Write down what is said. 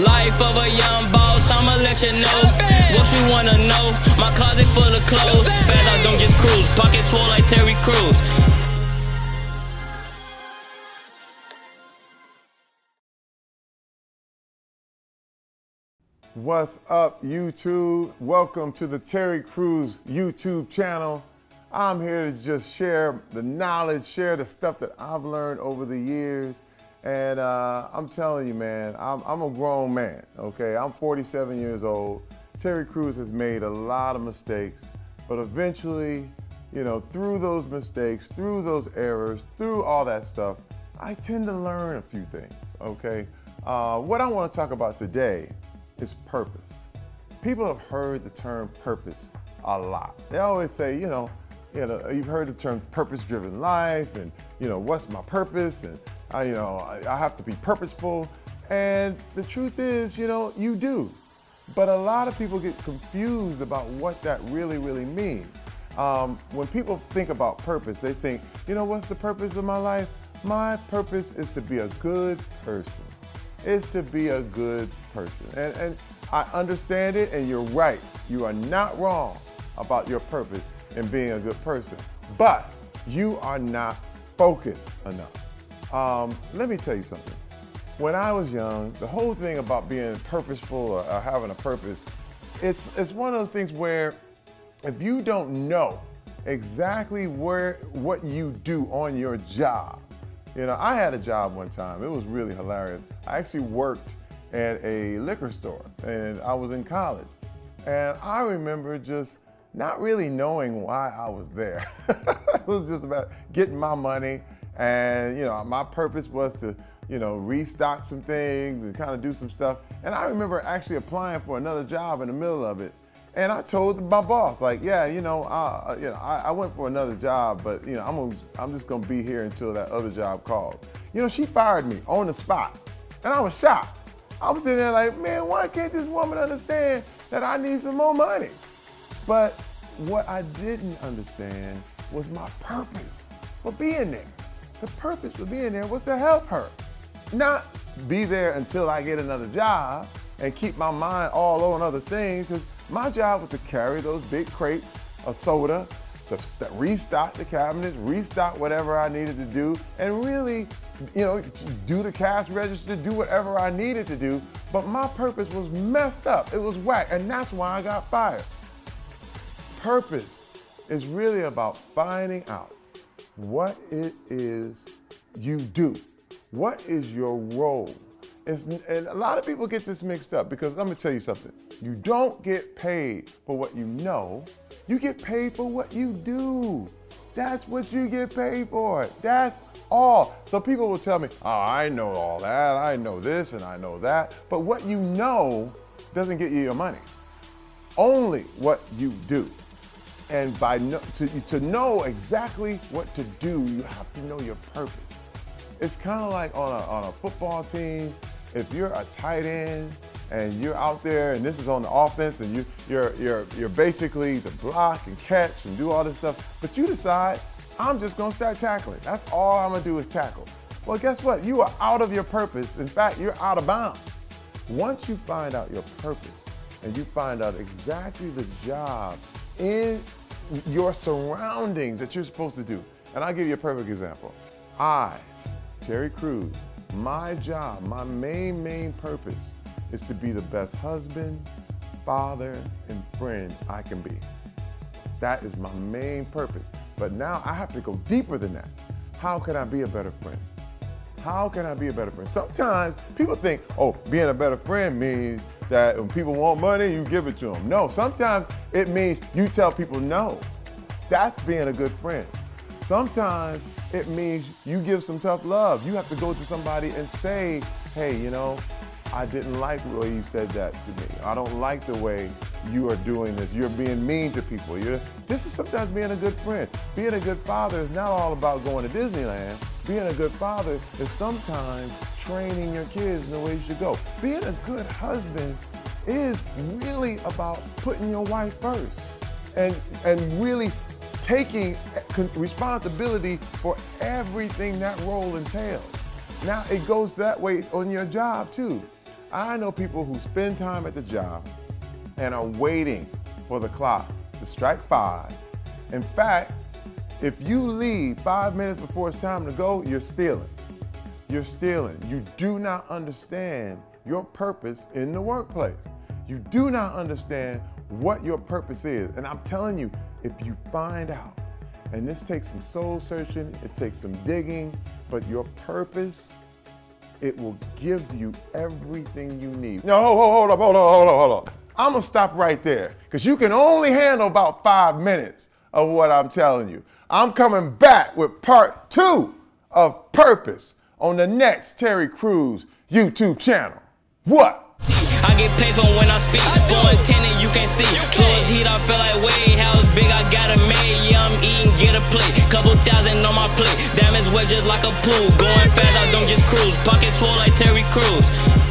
Life of a young boss, I'ma let you know what you wanna know. My closet full of clothes, fat I don't just cruise, pocket swole like Terry Crews. What's up, YouTube? Welcome to the Terry Crews YouTube channel. I'm here to just share the knowledge, share the stuff that I've learned over the years. And I'm telling you, man, I'm a grown man, okay? I'm 47 years old. Terry Crews has made a lot of mistakes, but eventually, you know, through those mistakes, through those errors, through all that stuff, I tend to learn a few things, okay? What I want to talk about today is purpose. People have heard the term purpose a lot. They always say, you've heard the term purpose-driven life, and what's my purpose, and I have to be purposeful. And the truth is, you do. But a lot of people get confused about what that really means. When people think about purpose, they think, what's the purpose of my life? My purpose is to be a good person. It's to be a good person. And I understand it, and you're right. You are not wrong about your purpose and being a good person, but you are not focused enough. Let me tell you something. When I was young, the whole thing about being purposeful or having a purpose, it's one of those things where if you don't know exactly what you do on your job. I had a job one time. It was really hilarious. I actually worked at a liquor store, and I was in college. And I remember just not really knowing why I was there. It was just about getting my money, and my purpose was to restock some things and kind of do some stuff. And I remember actually applying for another job in the middle of it. And I told my boss, like, yeah, I went for another job, but I'm just gonna be here until that other job calls. She fired me on the spot, and I was shocked. I was sitting there like, man, why can't this woman understand that I need some more money? But what I didn't understand was my purpose for being there. The purpose for being there was to help her, not be there until I get another job and keep my mind all on other things, because my job was to carry those big crates of soda, to restock the cabinets, restock whatever I needed to do, and really, do the cash register, do whatever I needed to do. But my purpose was messed up. It was whack, and that's why I got fired. Purpose is really about finding out what it is you do. What is your role? And a lot of people get this mixed up, because let me tell you something. You don't get paid for what you know. You get paid for what you do. That's what you get paid for. That's all. So people will tell me, oh, I know all that. I know this and I know that. But what you know doesn't get you your money. Only what you do. And to know exactly what to do, you have to know your purpose. It's kind of like on a football team. If you're a tight end and you're out there and this is on the offense and you're basically to block and catch and do all this stuff, but you decide, I'm just gonna start tackling. That's all I'm gonna do is tackle. Well, guess what? You are out of your purpose. In fact, you're out of bounds. Once you find out your purpose and you find out exactly the job in your surroundings that you're supposed to do, and I'll give you a perfect example. I, Terry Crews, my job, my main purpose is to be the best husband, father, and friend I can be. That is my main purpose. But now I have to go deeper than that. How can I be a better friend? How can I be a better friend? Sometimes people think, oh, being a better friend means that when people want money, you give it to them. No, sometimes it means you tell people no. That's being a good friend. Sometimes it means you give some tough love. You have to go to somebody and say, hey, I didn't like the way you said that to me. I don't like the way you are doing this. You're being mean to people. This is sometimes being a good friend. Being a good father is not all about going to Disneyland. Being a good father is sometimes training your kids in the way you should go. Being a good husband is really about putting your wife first and really taking responsibility for everything that role entails. Now it goes that way on your job too. I know people who spend time at the job and are waiting for the clock to strike 5. In fact, if you leave 5 minutes before it's time to go, you're stealing. You're stealing. You do not understand your purpose in the workplace. You do not understand what your purpose is. And I'm telling you, if you find out, and this takes some soul searching, it takes some digging, but your purpose, it will give you everything you need. No, hold up. I'm gonna stop right there, because you can only handle about 5 minutes of what I'm telling you. I'm coming back with part 2 of Purpose on the next Terry Crews YouTube channel. What? I get paid for when I speak. Foreign tenant, you can't see. Floors heat, I feel like way. House big, I got a maid. Yeah, I'm eating, get a plate. $2,000 on my plate. Diamonds wedges like a pool. Going fast, I don't just cruise. Pocket swole like Terry Crews.